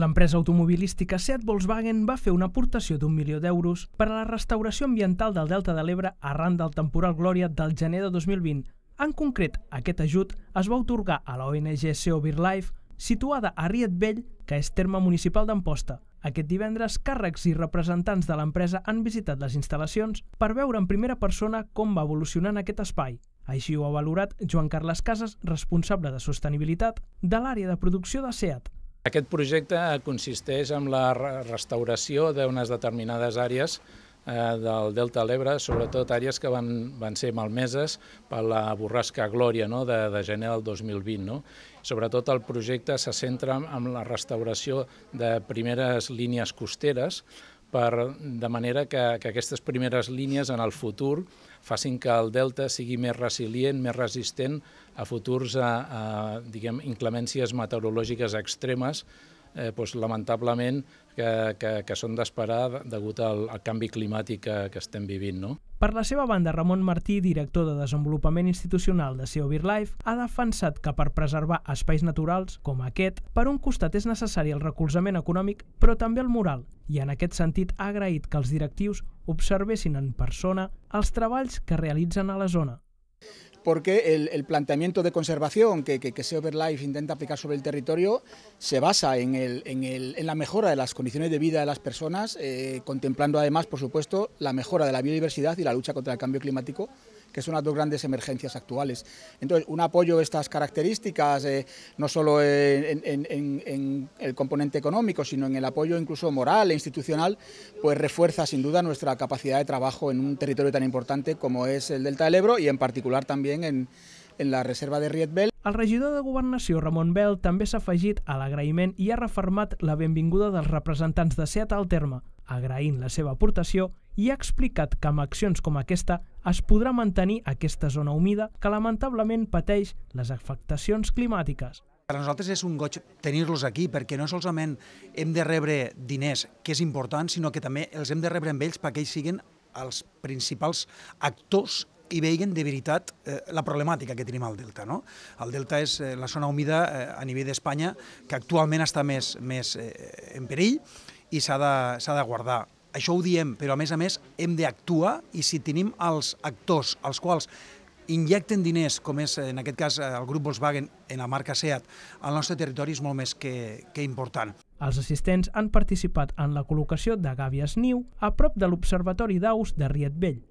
L'empresa automobilística Seat Volkswagen va fer una aportació d'€1 milió per a la restauració ambiental del Delta de l'Ebre arran del temporal Glòria del gener de 2020. En concret, aquest ajut es va atorgar a la ONG Seo / Birdlife, situada a Riet Vell, que és terme municipal d'Amposta. Aquest divendres, càrrecs i representants de l'empresa han visitat les instal·lacions per veure en primera persona com va evolucionant aquest espai. Així ho ha valorat Joan-Carles Casas, responsable de sostenibilitat de l'àrea de producció de Seat. Aquest projecte consisteix en la restauració d'unes determinades àrees del Delta de l'Ebre, sobretot àrees que van ser malmeses per la borrasca Glòria de gener del 2020. Sobretot el projecte se centra en la restauració de primeres línies costeres, de manera que aquestes primeres línies en el futur facin que el delta sigui més resilient, més resistent a futurs inclemències meteorològiques extremes, lamentablement que són d'esperar degut al canvi climàtic que estem vivint. Per la seva banda, Ramón Martí, director de Desenvolupament Institucional de Seo / Birdlife, ha defensat que per preservar espais naturals com aquest, per un costat és necessari el recolzament econòmic, però també el moral, i en aquest sentit ha agraït que els directius observessin en persona els treballs que realitzen a la zona. Porque el planteamiento de conservación que Seo / Birdlife intenta aplicar sobre el territorio se basa en la mejora de las condiciones de vida de las personas, contemplando además, por supuesto, la mejora de la biodiversidad y la lucha contra el cambio climático, que son las dos grandes emergencias actuales. Entonces, un apoyo a estas características, no solo en el componente económico, sino en el apoyo incluso moral e institucional, pues refuerza sin duda nuestra capacidad de trabajo en un territorio tan importante como es el Delta del Ebro y en particular también en la reserva de Rietbel. El regidor de Governació, Ramon Bel, també s'ha afegit a l'agraïment i ha refermat la benvinguda dels representants de Seat al terme, agraint la seva aportació, i ha explicat que amb accions com aquesta es podrà mantenir aquesta zona humida que lamentablement pateix les afectacions climàtiques. Per nosaltres és un goig tenir-los aquí, perquè no solament hem de rebre diners, que és important, sinó que també els hem de rebre amb ells perquè ells siguin els principals actors i veien de veritat la problemàtica que tenim al Delta. El Delta és la zona humida a nivell d'Espanya que actualment està més en perill i s'ha de guardar. Això ho diem, però a més hem d'actuar, i si tenim els actors als quals injecten diners, com és en aquest cas el grup Volkswagen en la marca Seat, al nostre territori és molt més que important. Els assistents han participat en la col·locació de gàbies niu a prop de l'Observatori d'Aus de Riet Vell.